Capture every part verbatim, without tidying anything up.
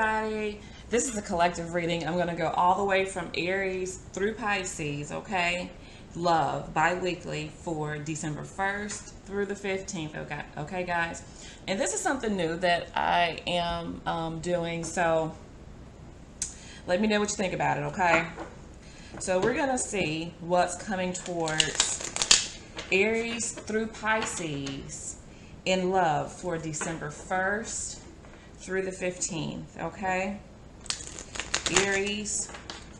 everybody. This is a collective reading. I'm going to go all the way from Aries through Pisces, okay? Love, bi-weekly for December first through the fifteenth, okay, okay guys? And this is something new that I am um, doing, so let me know what you think about it, okay? So we're going to see what's coming towards Aries through Pisces in love for December first through the fifteenth, okay? Aries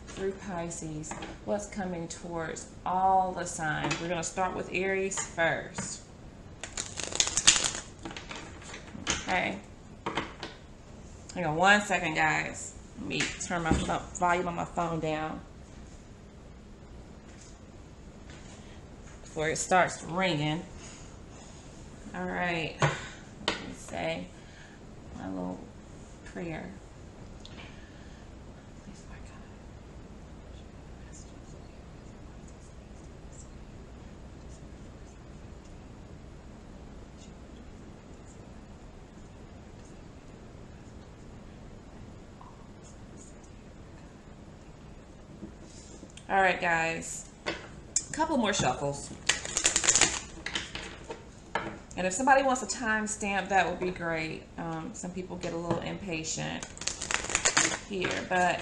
through Pisces, what's coming towards all the signs. We're going to start with Aries first. Okay. Hang on one second, guys. Let me turn my volume on my phone down before it starts ringing. All right. Let me say my little prayer. All right, guys, a couple more shuffles. And if somebody wants a timestamp, that would be great. Um, some people get a little impatient here, but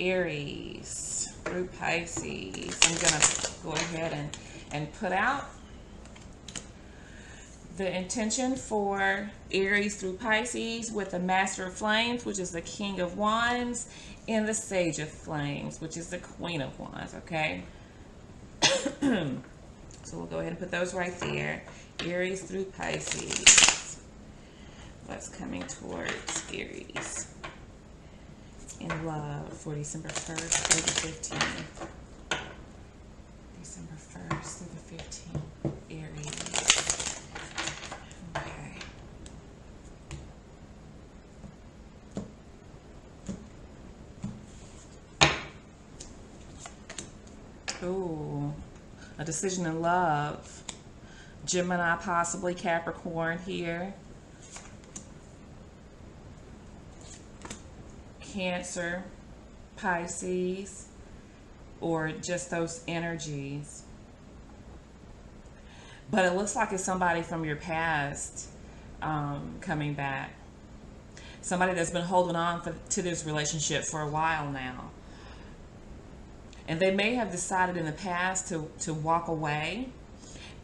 Aries through Pisces. I'm going to go ahead and, and put out the intention for Aries through Pisces with the Master of Flames, which is the King of Wands, and the Sage of Flames, which is the Queen of Wands, okay? So we'll go ahead and put those right there. Aries through Pisces. What's coming towards Aries in love for December first through the fifteenth? December first through the fifteenth, Aries. Okay. Ooh, a decision in love. Gemini, possibly Capricorn here. Cancer, Pisces, or just those energies. But it looks like it's somebody from your past um, coming back. Somebody that's been holding on for, to this relationship for a while now. And they may have decided in the past to, to walk away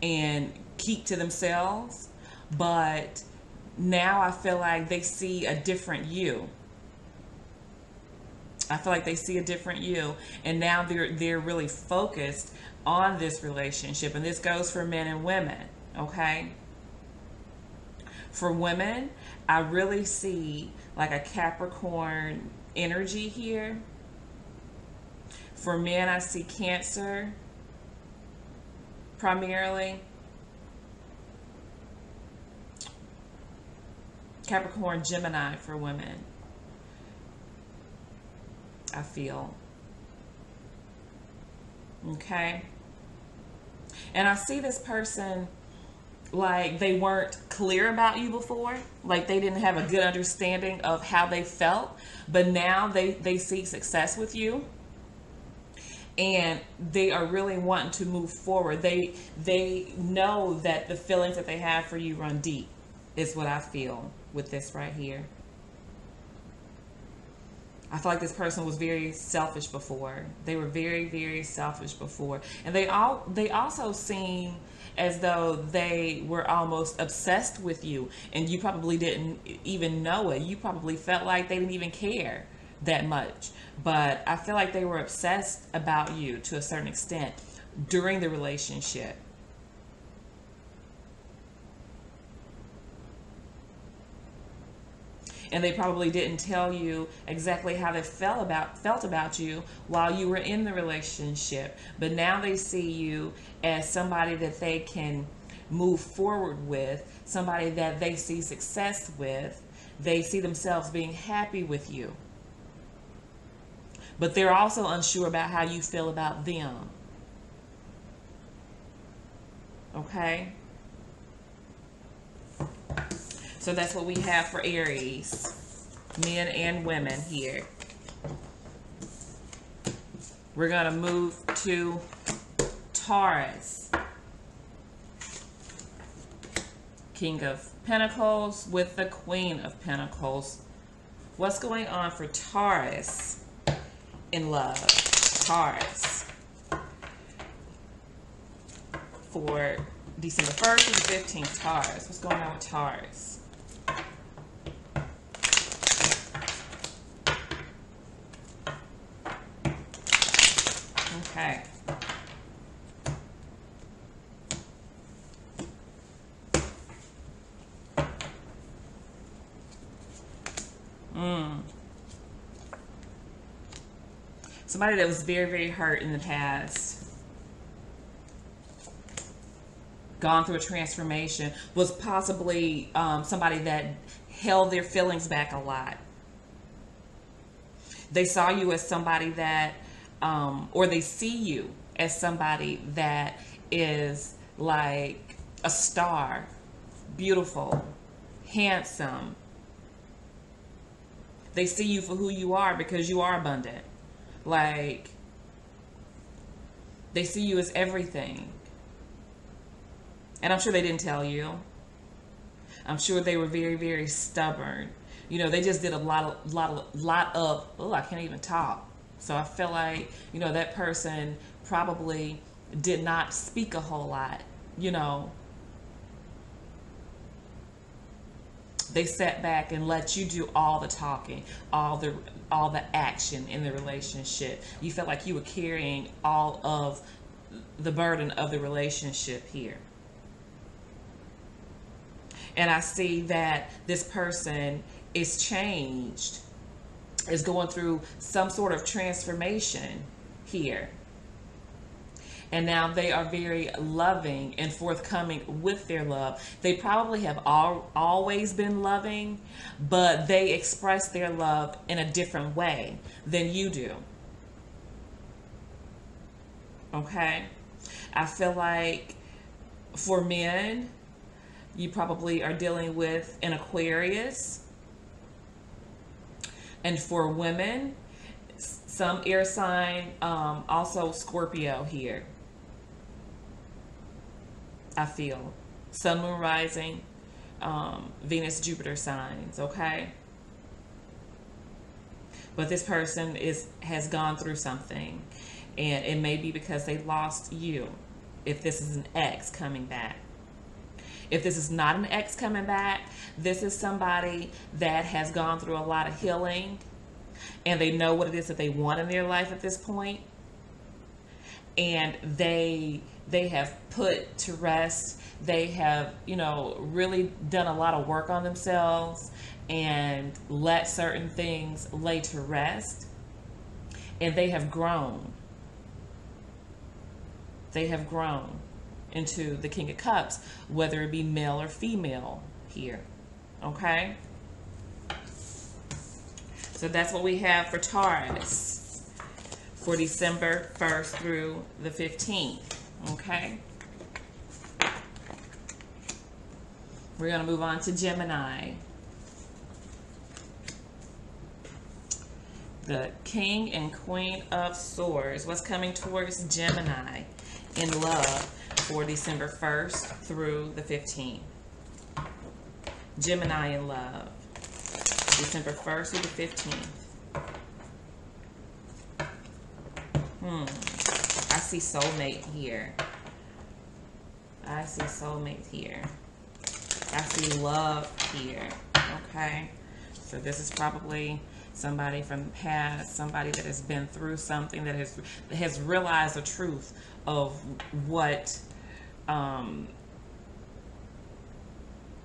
and keep to themselves. But now I feel like they see a different you. I feel like they see a different you. And now they're, they're really focused on this relationship. And this goes for men and women, okay? For women, I really see like a Capricorn energy here. For men, I see Cancer, primarily. Capricorn, Gemini for women, I feel. Okay? And I see this person like they weren't clear about you before, like they didn't have a good understanding of how they felt, but now they, they seek success with you. And they are really wanting to move forward. They they know that the feelings that they have for you run deep, is what I feel with this right here. I feel like this person was very selfish before. They were very, very selfish before. And they all they also seem as though they were almost obsessed with you. And you probably didn't even know it. You probably felt like they didn't even care that much, but I feel like they were obsessed about you to a certain extent during the relationship. And they probably didn't tell you exactly how they felt about felt about you while you were in the relationship, but now they see you as somebody that they can move forward with, somebody that they see success with. They see themselves being happy with you. But they're also unsure about how you feel about them. Okay? So that's what we have for Aries men and women here. We're going to move to Taurus. King of Pentacles with the Queen of Pentacles. What's going on for Taurus in love? Taurus. For December first and fifteenth, Taurus. What's going on with Taurus? Okay. Mm. Somebody that was very, very hurt in the past. Gone through a transformation. Was possibly um, somebody that held their feelings back a lot. They saw you as somebody that Um, or they see you as somebody that is like a star, beautiful, handsome. They see you for who you are because you are abundant. Like, they see you as everything. And I'm sure they didn't tell you. I'm sure they were very, very stubborn. You know, they just did a lot of, lot of, lot of, oh, I can't even talk. So I feel like, you know, that person probably did not speak a whole lot, you know. They sat back and let you do all the talking, all the all the action in the relationship. You felt like you were carrying all of the burden of the relationship here. And I see that this person is changed. Is going through some sort of transformation here. And now they are very loving and forthcoming with their love. They probably have all, always been loving, but they express their love in a different way than you do. Okay? I feel like for men, you probably are dealing with an Aquarius. And for women, some air sign, um, also Scorpio here. I feel sun, moon, rising, um, Venus, Jupiter signs. Okay. But this person is, has gone through something, and it may be because they lost you. If this is an ex coming back. If this is not an ex coming back, this is somebody that has gone through a lot of healing, and they know what it is that they want in their life at this point. And they they have put to rest. They have, you know, really done a lot of work on themselves and let certain things lay to rest. And they have grown. They have grown. Into the King of Cups, whether it be male or female here. Okay? So that's what we have for Taurus for December first through the fifteenth. Okay? We're going to move on to Gemini. The King and Queen of Swords. What's coming towards Gemini in love? For December first through the fifteenth. Gemini in love. December first through the fifteenth. Hmm. I see soulmate here. I see soulmate here. I see love here. Okay. So this is probably somebody from the past, somebody that has been through something, that has, has realized the truth of what um,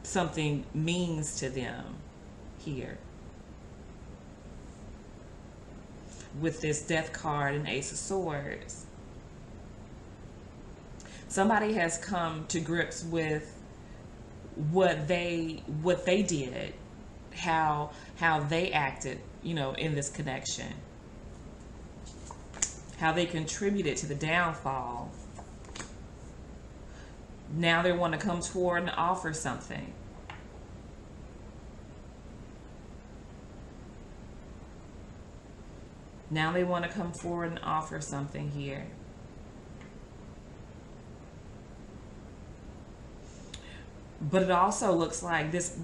something means to them here. With this Death card and Ace of Swords. Somebody has come to grips with what they, what they did, how, how they acted, you know, in this connection. How they contributed to the downfall. Now they want to come toward and offer something. Now they want to come forward and offer something here. But it also looks like this,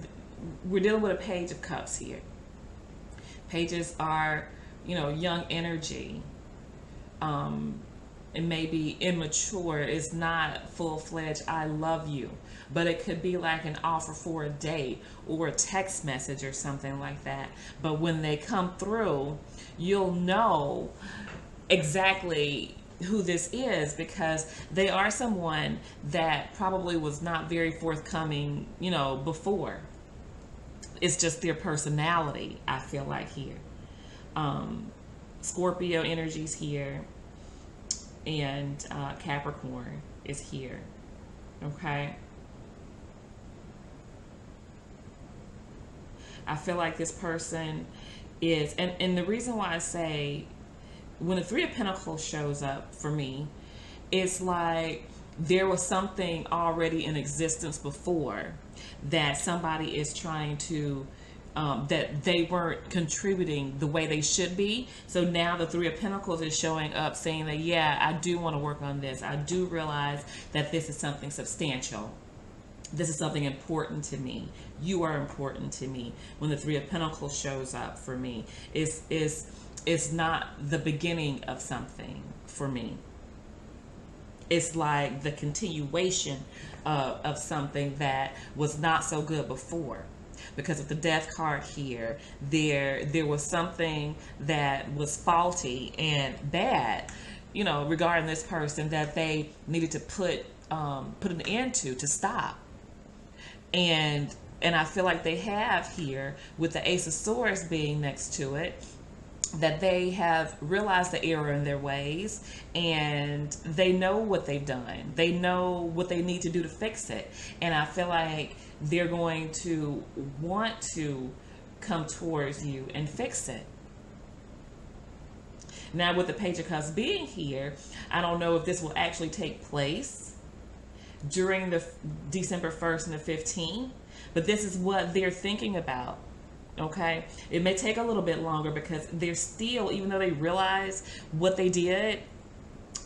we're dealing with a Page of Cups here. Pages are, you know, young energy. Um, it may be immature. It's not full-fledged, I love you. But it could be like an offer for a date or a text message or something like that. But when they come through, you'll know exactly who this is, because they are someone that probably was not very forthcoming, you know, before. It's just their personality, I feel like, here. Um, Scorpio energy's here, and uh, Capricorn is here, okay? I feel like this person is, and, and the reason why I say when the Three of Pentacles shows up for me, it's like there was something already in existence before that somebody is trying to, um, that they weren't contributing the way they should be. So now the Three of Pentacles is showing up saying that, yeah, I do want to work on this. I do realize that this is something substantial. This is something important to me. You are important to me. When the Three of Pentacles shows up for me, it's, it's, it's not the beginning of something for me. It's like the continuation of, of something that was not so good before. Because with the Death card here, there there was something that was faulty and bad, you know, regarding this person, that they needed to put um, put an end to, to stop. And and I feel like they have here, with the Ace of Swords being next to it, that they have realized the error in their ways, and they know what they've done. They know what they need to do to fix it. And I feel like they're going to want to come towards you and fix it. Now, with the Page of Cups being here, I don't know if this will actually take place during the December first and the fifteenth, but this is what they're thinking about. Okay, it may take a little bit longer, because they're still, even though they realize what they did,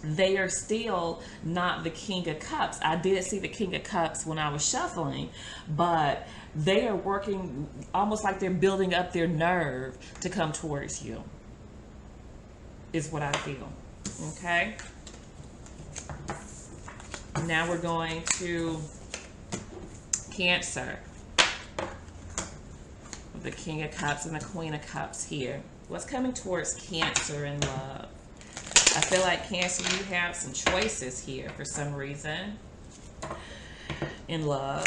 they are still not the King of Cups. I did see the King of Cups when I was shuffling, but they are working almost like they're building up their nerve to come towards you, is what I feel. Okay, now we're going to Cancer. The King of Cups and the Queen of Cups here. What's coming towards Cancer in love? I feel like, Cancer, you have some choices here for some reason in love,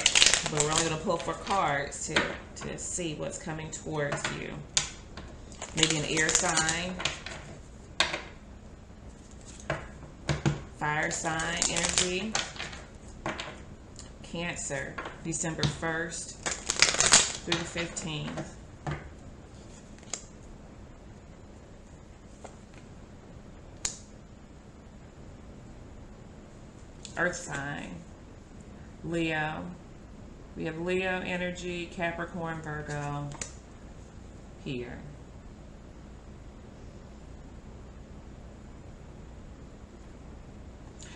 but we're only going to pull four cards to to see what's coming towards you. Maybe an air sign, fire sign energy. Cancer, December first through the fifteenth. Earth sign, Leo. We have Leo energy, Capricorn, Virgo here.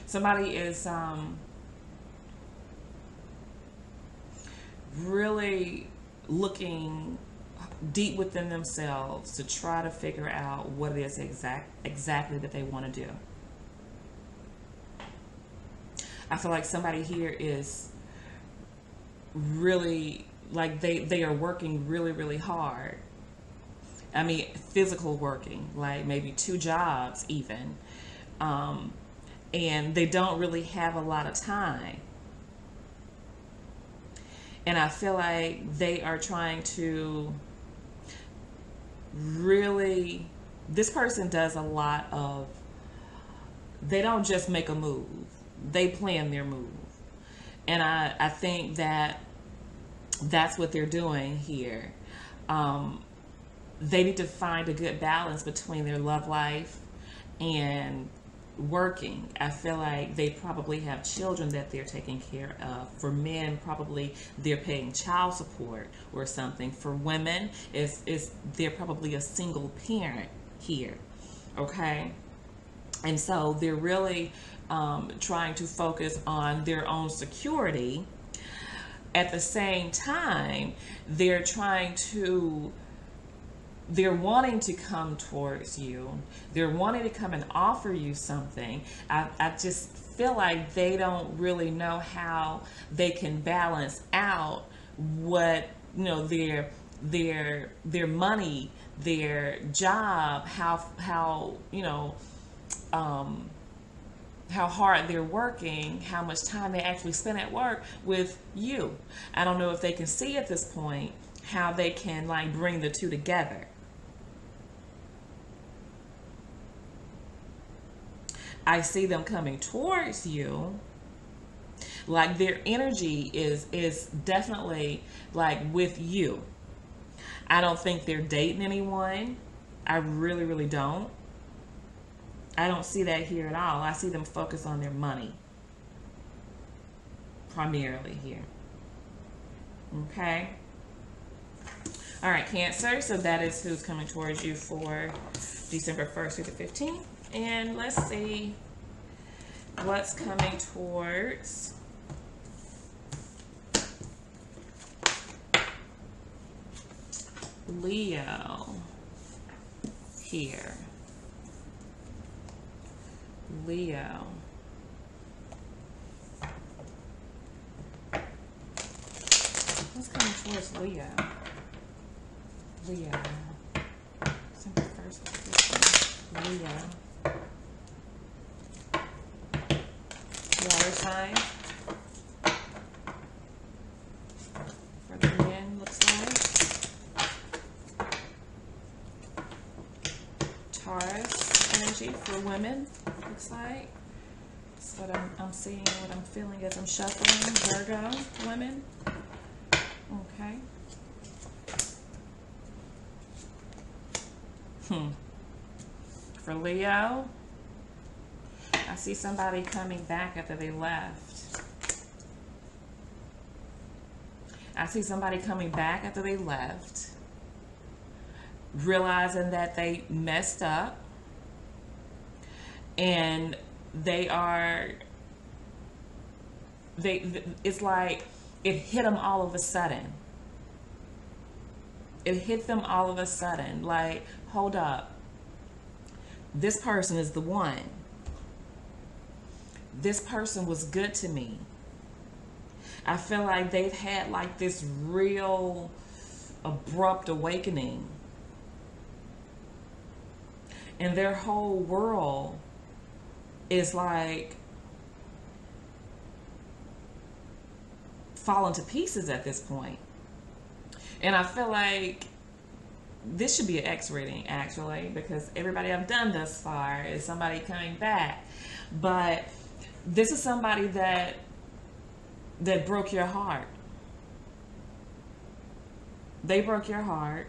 Somebody is um, really looking deep within themselves to try to figure out what it is exact, exactly that they want to do. I feel like somebody here is really, like they, they are working really, really hard. I mean, physical working, like maybe two jobs even. Um, and they don't really have a lot of time. And I feel like they are trying to really, this person does a lot of, they don't just make a move. They plan their move. And I, I think that that's what they're doing here. Um, they need to find a good balance between their love life and working. I feel like they probably have children that they're taking care of. For men, probably they're paying child support or something. For women, it's, it's, they're probably a single parent here. okay? And so they're really um, trying to focus on their own security. At the same time, they're trying to, they're wanting to come towards you. They're wanting to come and offer you something. I, I just feel like they don't really know how they can balance out what, you know, their their their money, their job, how how you know um, how hard they're working, how much time they actually spend at work with you. I don't know if they can see at this point how they can like bring the two together. I see them coming towards you. Like their energy is is definitely like with you. I don't think they're dating anyone. I really, really don't. I don't see that here at all. I see them focus on their money primarily here. Okay. All right, Cancer. So that is who's coming towards you for December first through the fifteenth. And let's see what's coming towards Leo here. Leo. What's coming towards Leo? Leo. Leo. Water sign. Further in, looks like. Taurus energy for women, looks like. That's what I'm, I'm seeing, what I'm feeling as I'm shuffling. Virgo women. Okay. Hmm. For Leo, I see somebody coming back after they left. I see somebody coming back after they left, realizing that they messed up and they are, they, it's like it hit them all of a sudden. It hit them all of a sudden, like, hold up. This person is the one. This person was good to me. I feel like they've had like this real abrupt awakening. And their whole world is like falling to pieces at this point. And I feel like this should be an X reading, actually, because everybody I've done thus far is somebody coming back. But this is somebody that that broke your heart. They broke your heart.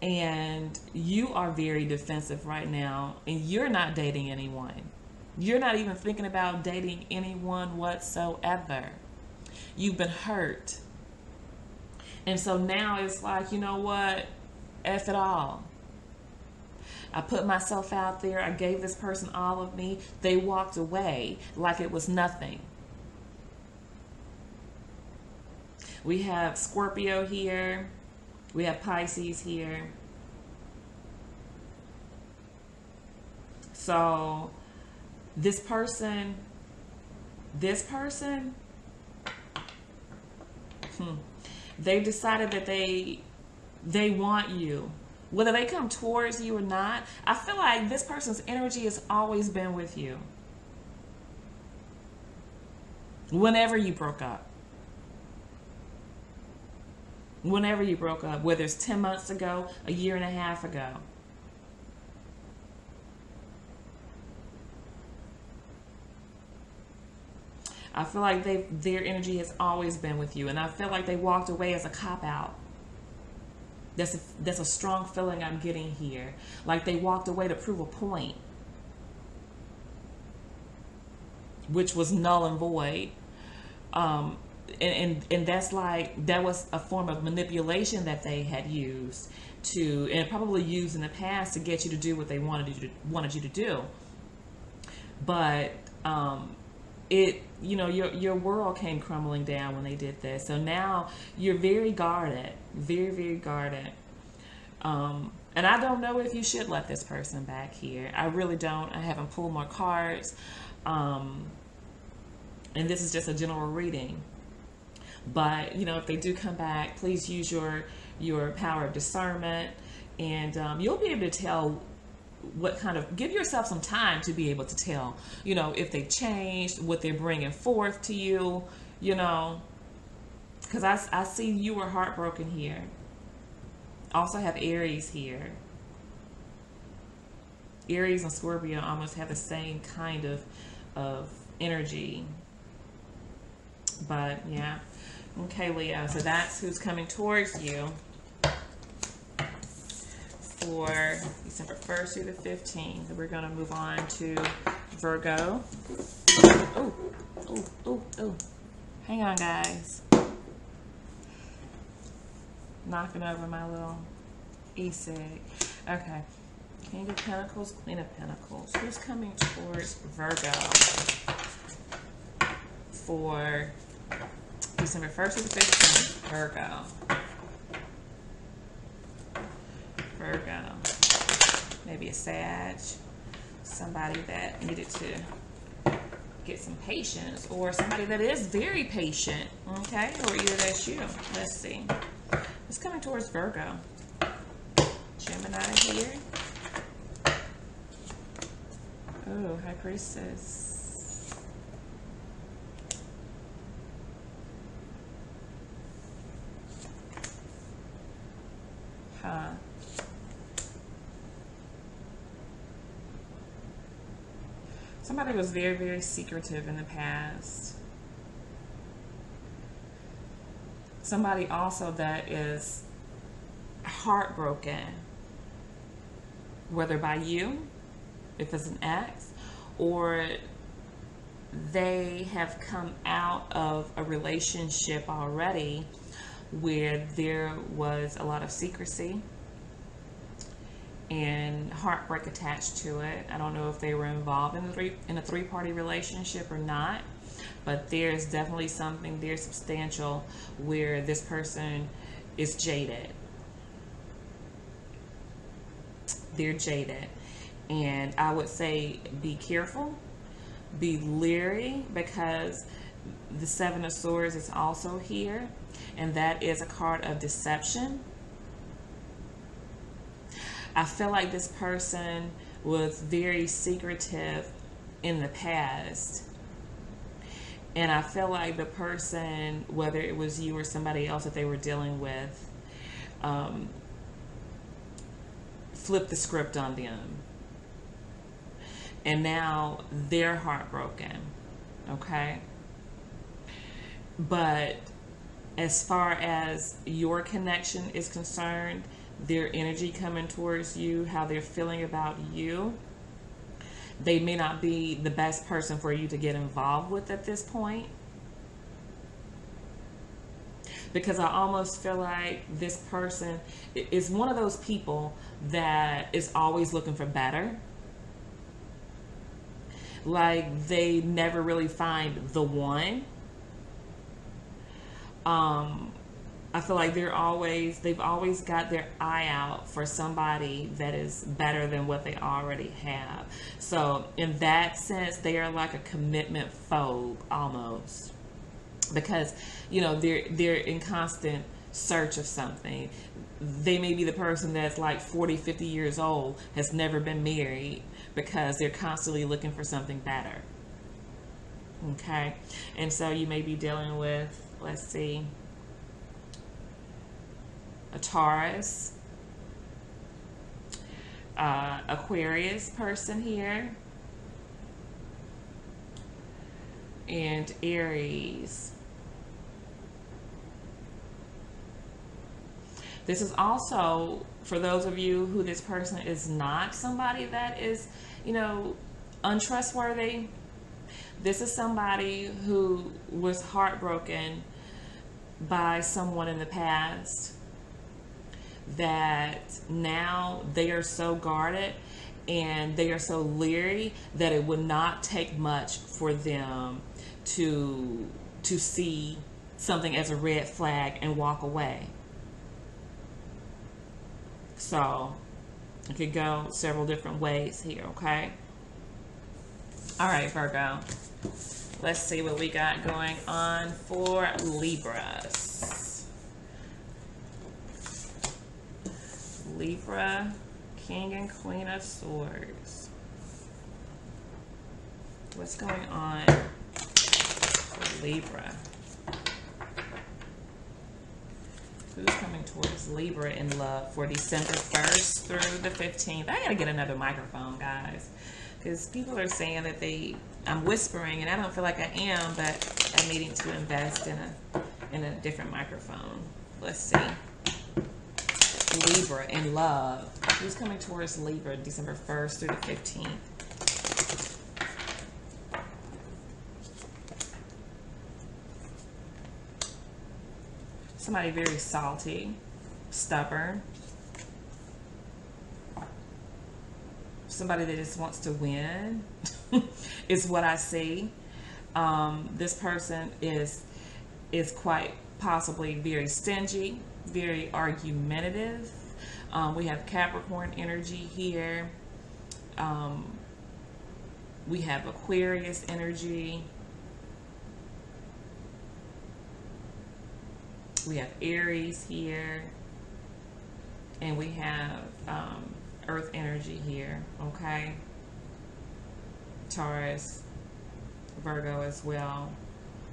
And you are very defensive right now. And you're not dating anyone. You're not even thinking about dating anyone whatsoever. You've been hurt. And so now it's like, you know what? F it all. I put myself out there. I gave this person all of me. They walked away like it was nothing. We have Scorpio here. We have Pisces here. So this person, this person, hmm. They've decided that they they want you. Whether they come towards you or not, I feel like this person's energy has always been with you. Whenever you broke up. Whenever you broke up, whether it's ten months ago, a year and a half ago. I feel like they, their energy has always been with you. And I feel like they walked away as a cop-out. That's a, that's a strong feeling I'm getting here. Like they walked away to prove a point. Which was null and void. Um, and, and and that's like, that was a form of manipulation that they had used to, and probably used in the past, to get you to do what they wanted you to wanted you to do. But um, it, you know, your your world came crumbling down when they did this. So now you're very guarded, very very guarded. Um, and I don't know if you should let this person back here. I really don't. I haven't pulled more cards. Um, and this is just a general reading. But, you know, if they do come back, please use your, your power of discernment, and um, you'll be able to tell what kind of, give yourself some time to be able to tell, you know, if they changed, what they're bringing forth to you, you know, because I, I see you were heartbroken here. Also have Aries here. Aries and Scorpio almost have the same kind of of energy. But yeah. Okay, Leo. So that's who's coming towards you for December first through the fifteenth. We're going to move on to Virgo. Oh, oh, oh, oh. Hang on, guys. Knocking over my little e-cig. Okay. King of Pentacles, Queen of Pentacles. Who's coming towards Virgo for December first to the fifteenth? Virgo. Virgo. Maybe a Sag. Somebody that needed to get some patience, or somebody that is very patient. Okay? Or either that's you. Let's see. It's coming towards Virgo. Gemini here. Oh, High Priestess. Huh. Somebody was very, very secretive in the past. Somebody also that is heartbroken, whether by you, if it's an ex, or they have come out of a relationship already where there was a lot of secrecy and heartbreak attached to it. I don't know if they were involved in a three, in a three-party relationship or not. But there's definitely something there substantial where this person is jaded. They're jaded. And I would say be careful, be leery, because the Seven of Swords is also here. And that is a card of deception. I feel like this person was very secretive in the past. And I feel like the person, whether it was you or somebody else that they were dealing with, um, flipped the script on them. And now they're heartbroken, okay? But as far as your connection is concerned, their energy coming towards you, how they're feeling about you, they may not be the best person for you to get involved with at this point. Because I almost feel like this person is one of those people that is always looking for better. Like they never really find the one. Um, I feel like they're always, they've always got their eye out for somebody that is better than what they already have. So in that sense, they are like a commitment phobe almost, because, you know, they're, they're in constant search of something. They may be the person that's like forty, fifty years old, has never been married, because they're constantly looking for something better. Okay. And so you may be dealing with, let's see, a Taurus, uh, Aquarius person here, and Aries. This is also, for those of you who this person is not somebody that is, you know, untrustworthy, this is somebody who was heartbroken by someone in the past that now they are so guarded and they are so leery that it would not take much for them to to see something as a red flag and walk away. So it could go several different ways here, okay? All right, Virgo. Let's see what we got going on for Libras. Libra, King and Queen of Swords. What's going on for Libra? Who's coming towards Libra in love for December first through the fifteenth? I gotta get another microphone, guys, because people are saying that they, I'm whispering, and I don't feel like I am, but I'm needing to invest in a in a different microphone. Let's see. Libra in love. Who's coming towards Libra December first through the fifteenth? Somebody very salty, stubborn. Somebody that just wants to win is what I see. Um, this person is is quite possibly very stingy, very argumentative. Um, we have Capricorn energy here. Um, we have Aquarius energy. We have Aries here, and we have um, Earth energy here, okay? Taurus, Virgo as well,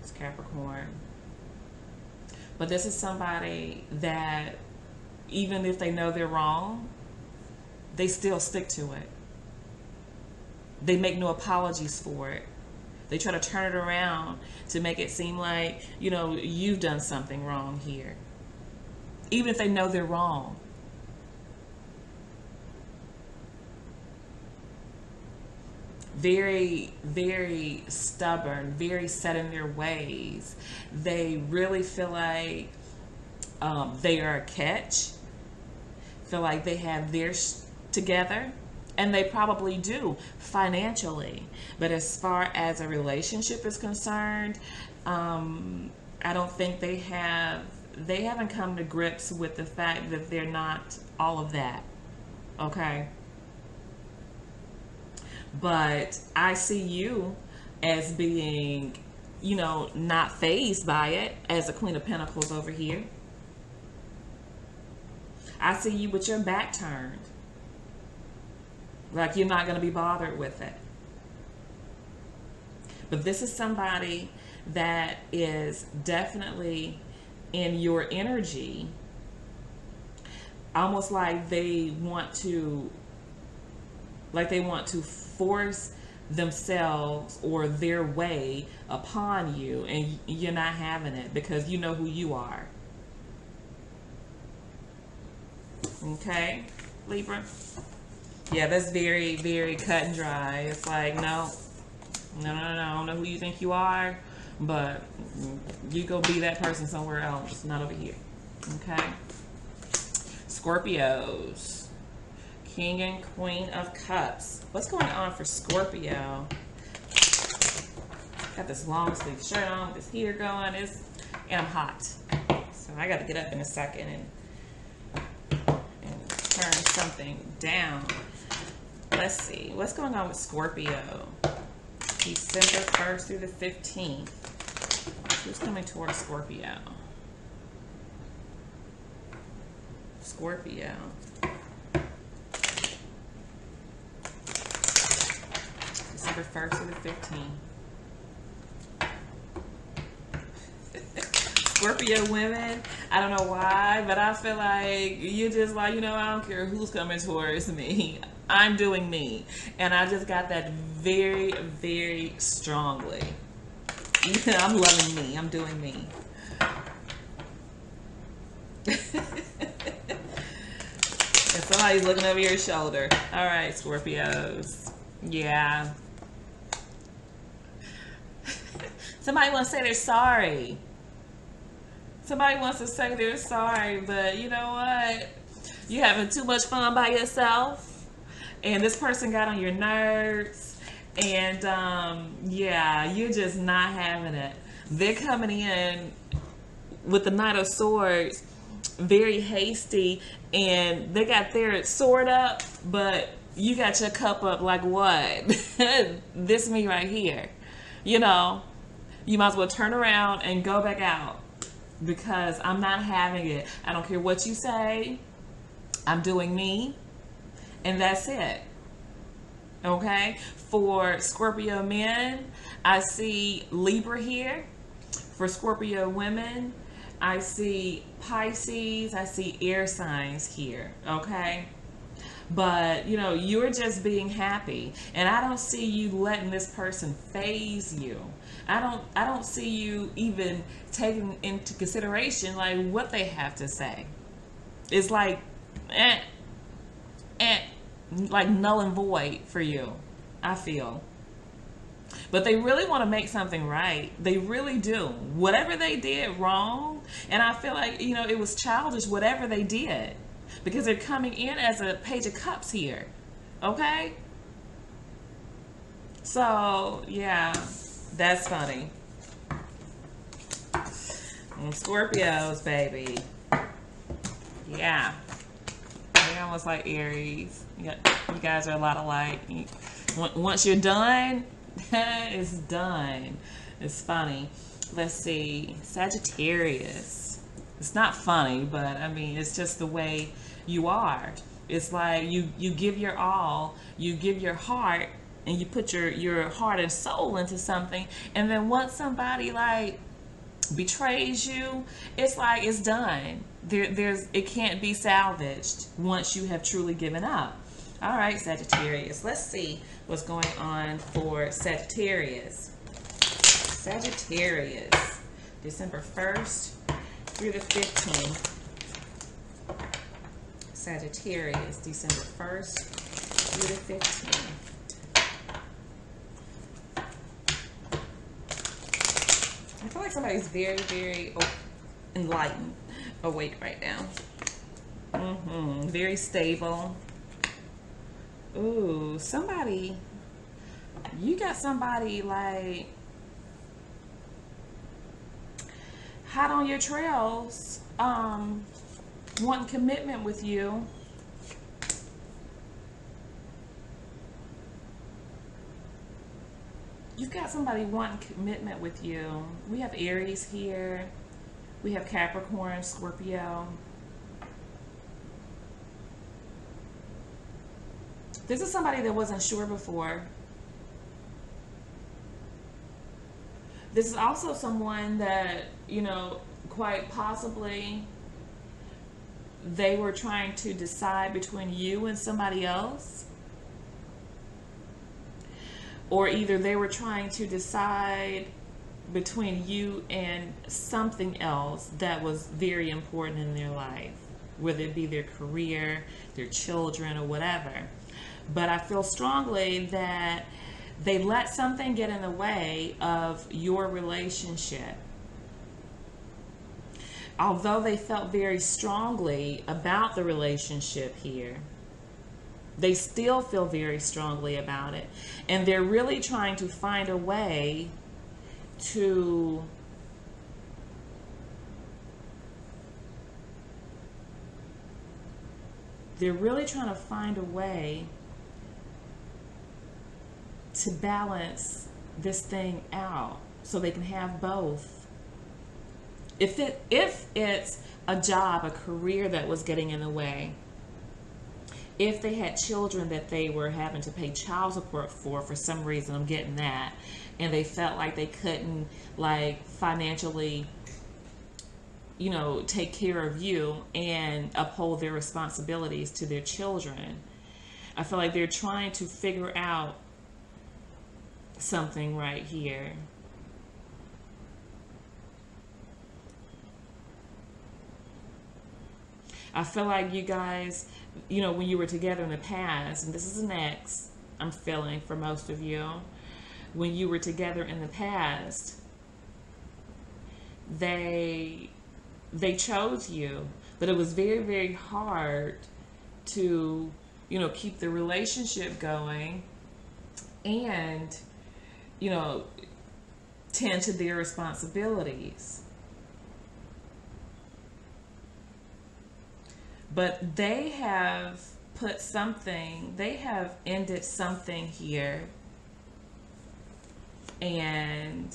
it's Capricorn. But this is somebody that even if they know they're wrong, they still stick to it. They make no apologies for it. They try to turn it around to make it seem like, you know, you've done something wrong here. Even if they know they're wrong. Very, very stubborn, very set in their ways. They really feel like um, they are a catch. Feel like they have theirs together. And they probably do financially. But as far as a relationship is concerned, um, I don't think they have, they haven't come to grips with the fact that they're not all of that. Okay. But I see you as being, you know, not fazed by it as a Queen of Pentacles over here. I see you with your back turned. Like you're not going to be bothered with it. But this is somebody that is definitely in your energy. Almost like they want to, like they want to force themselves or their way upon you, and you're not having it because you know who you are. Okay, Libra. Yeah, that's very, very cut and dry. It's like, no, no, no, no. I don't know who you think you are, but you go be that person somewhere else, not over here. Okay. Scorpios. King and Queen of Cups. What's going on for Scorpio? Got this long sleeve shirt on, this hair going, it's, and I'm hot. So I got to get up in a second and, and turn something down. Let's see. What's going on with Scorpio? December first through the fifteenth. Who's coming towards Scorpio? Scorpio. December first through the fifteenth. Scorpio women. I don't know why, but I feel like you're just like, you know, I don't care who's coming towards me. I'm doing me. And I just got that very, very strongly. I'm loving me. I'm doing me. And somebody's looking over your shoulder. All right, Scorpios. Yeah. Somebody wants to say they're sorry. Somebody wants to say they're sorry, but you know what? You're having too much fun by yourself, and this person got on your nerves, and um, yeah, you're just not having it. They're coming in with the Knight of Swords, very hasty, and they got their sword up, but you got your cup up like what? This me right here. You know, you might as well turn around and go back out, because I'm not having it. I don't care what you say. I'm doing me, and that's it. Okay? For Scorpio men, I see Libra here. For Scorpio women, I see Pisces, I see air signs here, okay? But, you know, you're just being happy, and I don't see you letting this person phase you. I don't, I don't see you even taking into consideration, like, what they have to say. It's like, eh, eh, like null and void for you, I feel. But they really want to make something right. They really do. Whatever they did wrong, and I feel like, you know, it was childish, whatever they did, because they're coming in as a Page of Cups here, okay? So, yeah, that's funny. And Scorpios, baby. Yeah. They're almost like Aries. You guys are a lot alike. Once you're done... It's done. It's funny. Let's see. Sagittarius. It's not funny, but I mean, it's just the way you are. It's like you, you give your all, you give your heart, and you put your, your heart and soul into something. And then once somebody like betrays you, it's like it's done. There, there's, it can't be salvaged once you have truly given up. All right, Sagittarius. Let's see what's going on for Sagittarius. Sagittarius. December first through the fifteenth. Sagittarius. December first through the fifteenth. I feel like somebody's very, very enlightened, awake right now. Mm-hmm. Very stable. Ooh, somebody, you got somebody like hot on your trails, um, wanting commitment with you. You've got somebody wanting commitment with you. We have Aries here. We have Capricorn, Scorpio. This is somebody that wasn't sure before. This is also someone that, you know, quite possibly they were trying to decide between you and somebody else. Or either they were trying to decide between you and something else that was very important in their life, whether it be their career, their children, or whatever. But I feel strongly that they let something get in the way of your relationship. Although they felt very strongly about the relationship here, they still feel very strongly about it. And they're really trying to find a way to they're really trying to find a way to balance this thing out so they can have both. If it, if it's a job, a career that was getting in the way, if they had children that they were having to pay child support for, for some reason, I'm getting that, and they felt like they couldn't like financially, you know, take care of you and uphold their responsibilities to their children. I feel like they're trying to figure out something right here. I feel like you guys, you know, when you were together in the past, and this is an ex, I'm feeling for most of you, when you were together in the past, they they chose you, but it was very, very hard to, you know, keep the relationship going and, you know, tend to their responsibilities. But they have put something, they have ended something here, and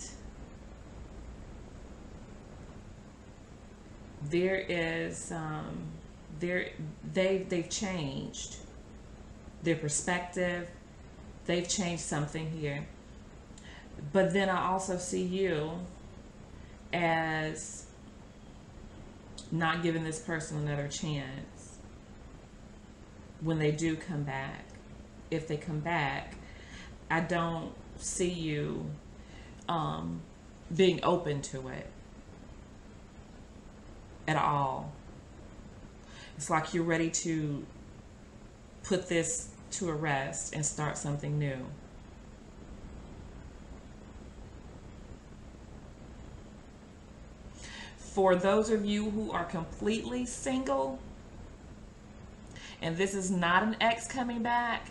there is um there they they've changed their perspective, they've changed something here. But then I also see you as not giving this person another chance when they do come back. If they come back, I don't see you um, being open to it at all. It's like you're ready to put this to a rest and start something new. For those of you who are completely single, and this is not an ex coming back,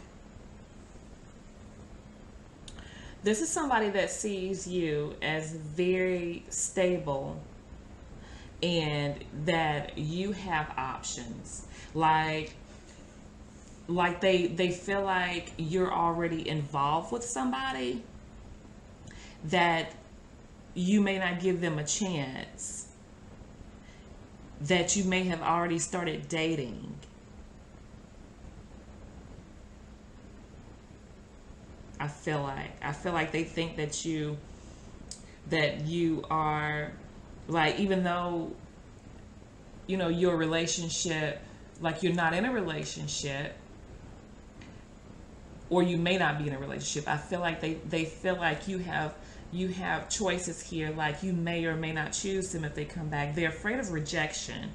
this is somebody that sees you as very stable and that you have options. Like, like they, they feel like you're already involved with somebody, that you may not give them a chance, that you may have already started dating. I feel like I feel like they think that you that you are, like, even though, you know, your relationship, like, you're not in a relationship, or you may not be in a relationship. I feel like they they feel like you have You have choices here, like you may or may not choose them if they come back. They're afraid of rejection.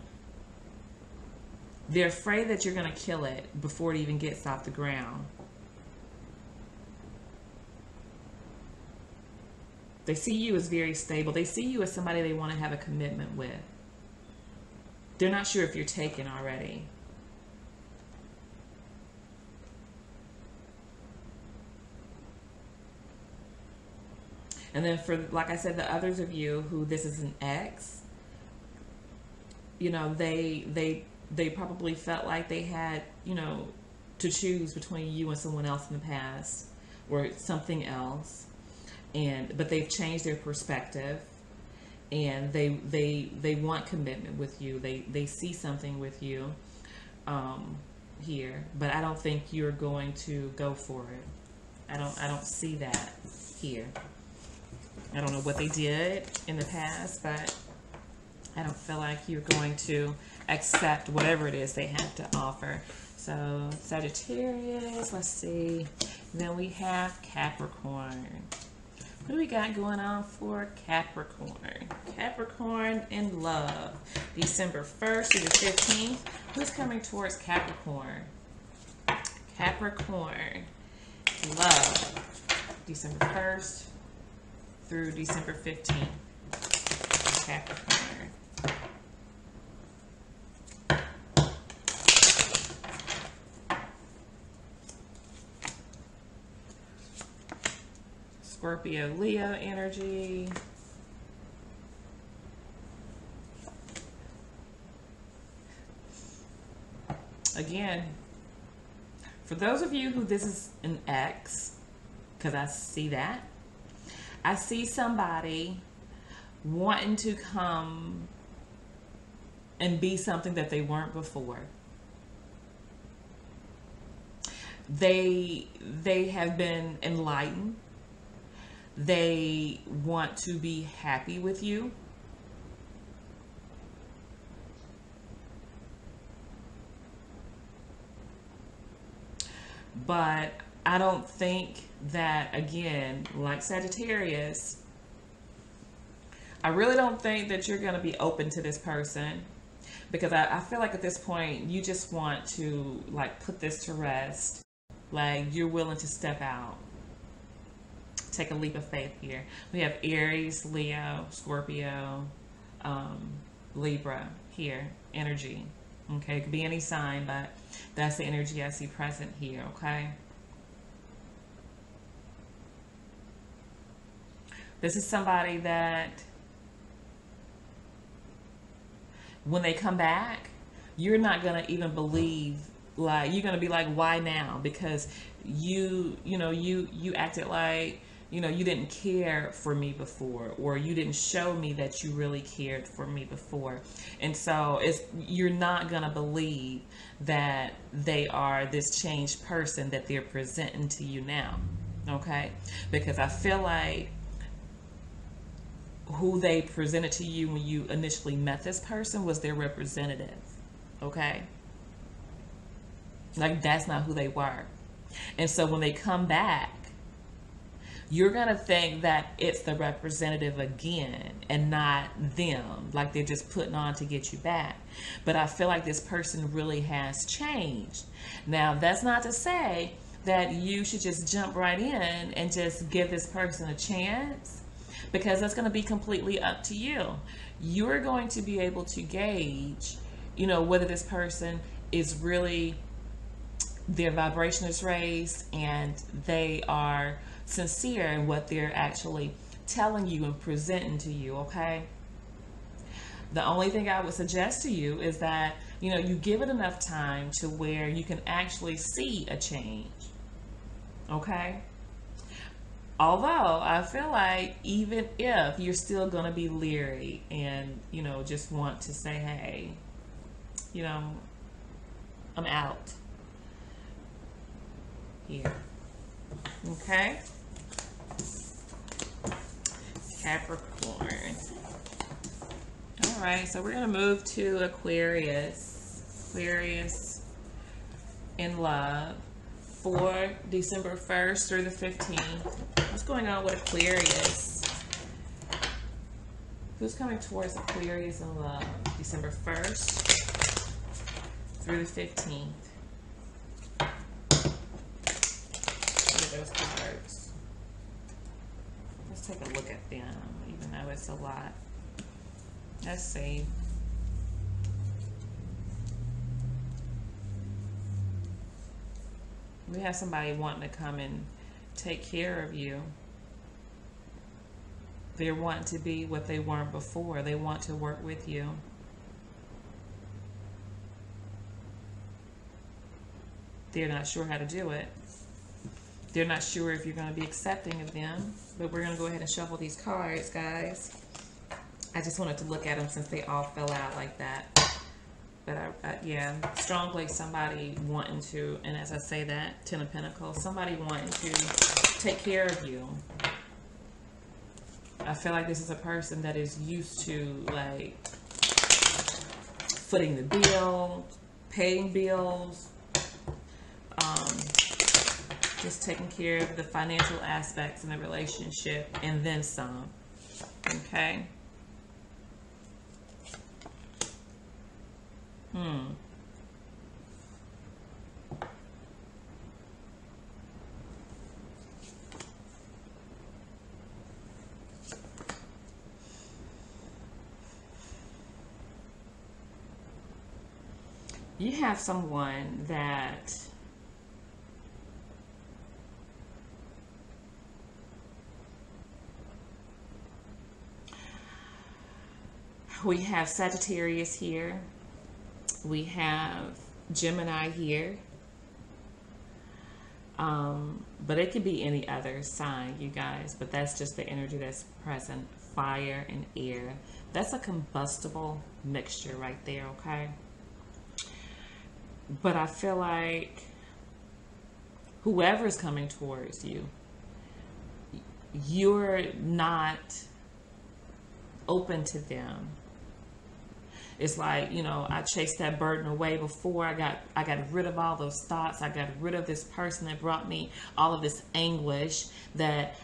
They're afraid that you're going to kill it before it even gets off the ground. They see you as very stable. They see you as somebody they want to have a commitment with. They're not sure if you're taken already. And then for, like I said, the others of you who this is an ex, you know, they they they probably felt like they had, you know, to choose between you and someone else in the past or something else, and but they've changed their perspective, and they they they want commitment with you. They they see something with you um, here, but I don't think you're going to go for it. I don't I don't see that here. I don't know what they did in the past, but I don't feel like you're going to accept whatever it is they have to offer. So Sagittarius, let's see. Then we have Capricorn. What do we got going on for Capricorn? Capricorn in love. December first through the fifteenth. Who's coming towards Capricorn? Capricorn. Love. December first. Through December fifteenth, Capricorn. Scorpio, Leo energy. Again, for those of you who this is an ex, because I see that, I see somebody wanting to come and be something that they weren't before. They, they have been enlightened. They want to be happy with you. But I don't think that, again, like Sagittarius, I really don't think that you're going to be open to this person, because I, I feel like at this point you just want to, like, put this to rest. Like, you're willing to step out, take a leap of faith here. We have Aries, Leo, Scorpio, um, Libra here, energy. Okay, it could be any sign, but that's the energy I see present here, okay? This is somebody that when they come back, you're not going to even believe, like, you're going to be like, why now? Because you, you know, you, you acted like, you know, you didn't care for me before, or you didn't show me that you really cared for me before. And so it's, you're not going to believe that they are this changed person that they're presenting to you now. Okay. Because I feel like who they presented to you when you initially met this person was their representative. Okay. Like, that's not who they were. And so when they come back, you're going to think that it's the representative again and not them, like they're just putting on to get you back. But I feel like this person really has changed. Now, that's not to say that you should just jump right in and just give this person a chance, because that's going to be completely up to you. You're going to be able to gauge, you know, whether this person is really, their vibration is raised and they are sincere in what they're actually telling you and presenting to you, okay? The only thing I would suggest to you is that, you know, you give it enough time to where you can actually see a change, okay? Although I feel like even if you're still going to be leery and, you know, just want to say, hey, you know, I'm out here. Okay, Capricorn. All right, so we're going to move to Aquarius. Aquarius in love for December first through the fifteenth. What's going on with Aquarius? Who's coming towards Aquarius in love? December first through the fifteenth. Those cards. Let's take a look at them, even though it's a lot. Let's see. We have somebody wanting to come and take care of you. They're wanting to be what they weren't before. They want to work with you. They're not sure how to do it. They're not sure if you're going to be accepting of them, but we're going to go ahead and shuffle these cards, guys. I just wanted to look at them since they all fell out like that. But I, I, yeah, strongly somebody wanting to, and as I say that, Ten of Pentacles, somebody wanting to take care of you. I feel like this is a person that is used to, like, footing the bill, paying bills, um, just taking care of the financial aspects in the relationship and then some. Okay. Hmm. You have someone that we have Sagittarius here. We have Gemini here. Um, but it could be any other sign, you guys. But that's just the energy that's present. Fire and air. That's a combustible mixture right there, okay? But I feel like whoever's coming towards you, you're not open to them. It's like, you know, I chased that burden away before. I got I got rid of all those thoughts. I got rid of this person that brought me all of this anguish that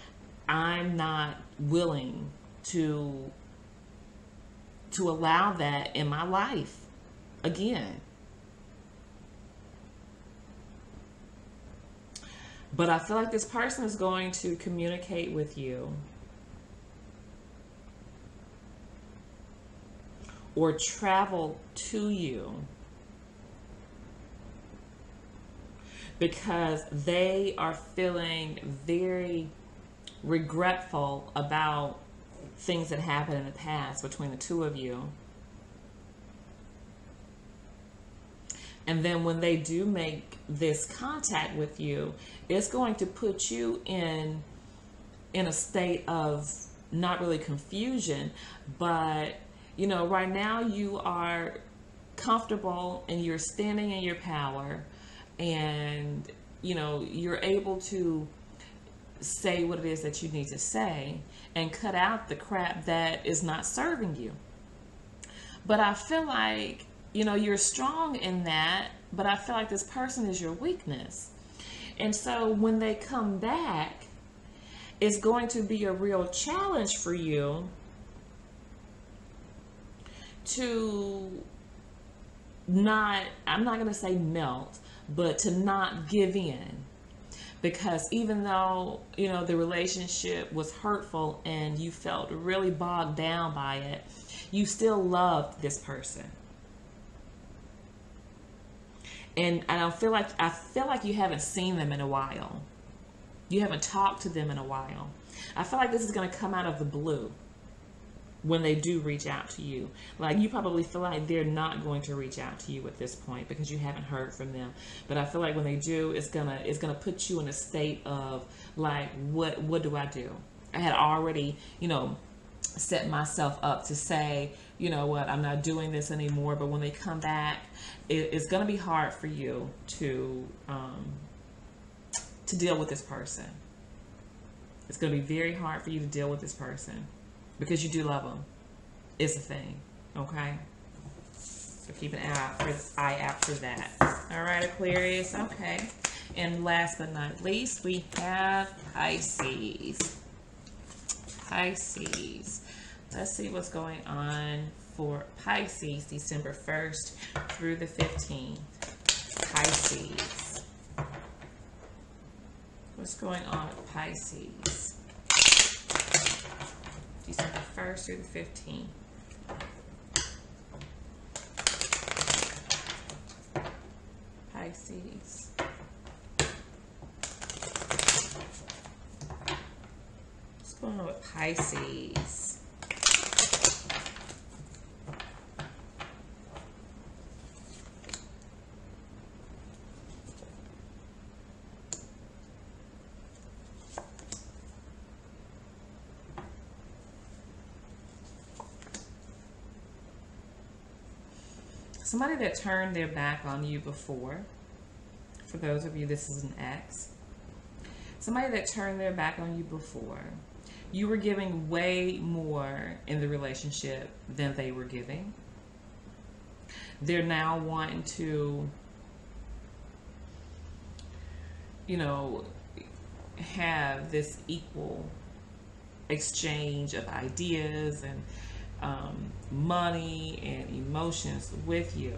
I'm not willing to to allow that in my life again. But I feel like this person is going to communicate with you, or travel to you because they are feeling very regretful about things that happened in the past between the two of you. And then when they do make this contact with you, it's going to put you in, in a state of not really confusion, but, you know, right now you are comfortable and you're standing in your power and, you know, you're able to say what it is that you need to say and cut out the crap that is not serving you. But I feel like, you know, you're strong in that, but I feel like this person is your weakness. And so when they come back, it's going to be a real challenge for you to not, I'm not going to say melt, but to not give in. Because even though, you know, the relationship was hurtful and you felt really bogged down by it, you still loved this person. And I don't feel like, I feel like you haven't seen them in a while. You haven't talked to them in a while. I feel like this is going to come out of the blue when they do reach out to you. Like, you probably feel like they're not going to reach out to you at this point because you haven't heard from them. But I feel like when they do, it's gonna it's gonna put you in a state of like, what what do I do? I had already, you know, set myself up to say, you know what, I'm not doing this anymore. But when they come back, it, it's going to be hard for you to um, to deal with this person. It's going to be very hard for you to deal with this person because you do love them. It's a thing, okay? So keep an eye out for, eye out for that. All right, Aquarius. Okay. And last but not least, we have Pisces. Pisces. Let's see what's going on for Pisces, December first through the fifteenth. Pisces. What's going on with Pisces? December first through the fifteenth. Pisces. What's going on with Pisces? Somebody that turned their back on you before. For those of you, this is an ex. Somebody that turned their back on you before. You were giving way more in the relationship than they were giving. They're now wanting to, you know, have this equal exchange of ideas and Um, money and emotions with you.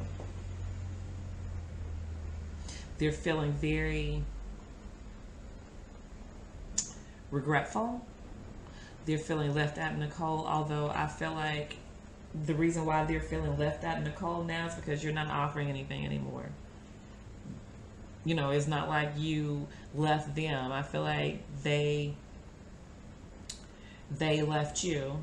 They're feeling very regretful. They're feeling left out in the cold, although I feel like the reason why they're feeling left out in the cold now is because you're not offering anything anymore. You know, it's not like you left them. I feel like they they left you.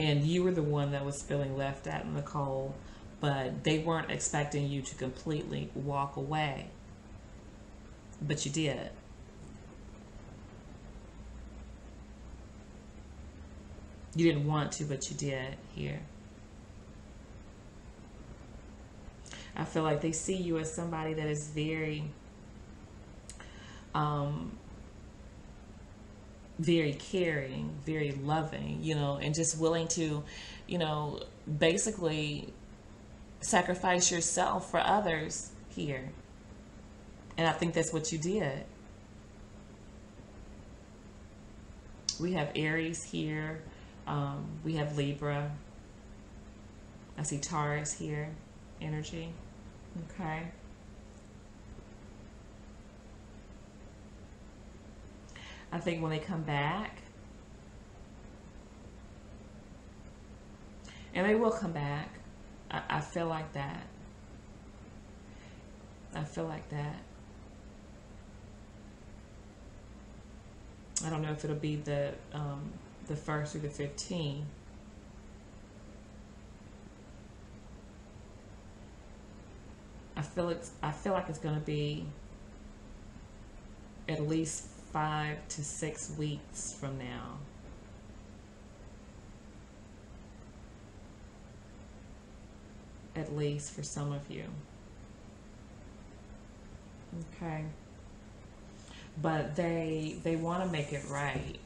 And you were the one that was feeling left out in the cold, but they weren't expecting you to completely walk away. But you did. You didn't want to, but you did here. I feel like they see you as somebody that is very, um, very caring, very loving, you know, and just willing to, you know, basically sacrifice yourself for others here. And I think that's what you did. We have Aries here. Um, we have Libra. I see Taurus here, energy. Okay. I think when they come back, And they will come back. I, I feel like that. I feel like that. I don't know if it'll be the um, the first through the fifteenth. I feel it's. I feel like it's going to be at least five to six weeks from now. At least for some of you. Okay. But they they want to make it right.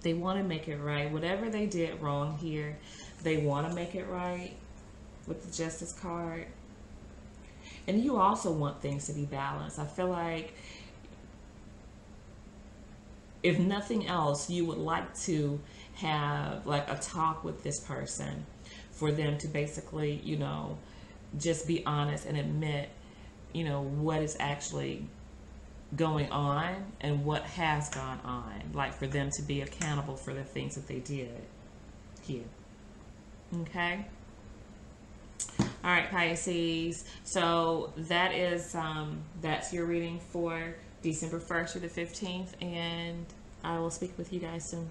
They want to make it right. Whatever they did wrong here, they want to make it right with the Justice card. And you also want things to be balanced. I feel like if nothing else, you would like to have like a talk with this person for them to basically, you know, just be honest and admit, you know, what is actually going on and what has gone on, like for them to be accountable for the things that they did here. Okay. All right, Pisces. So that is um that's your reading for December first through the fifteenth, and I will speak with you guys soon.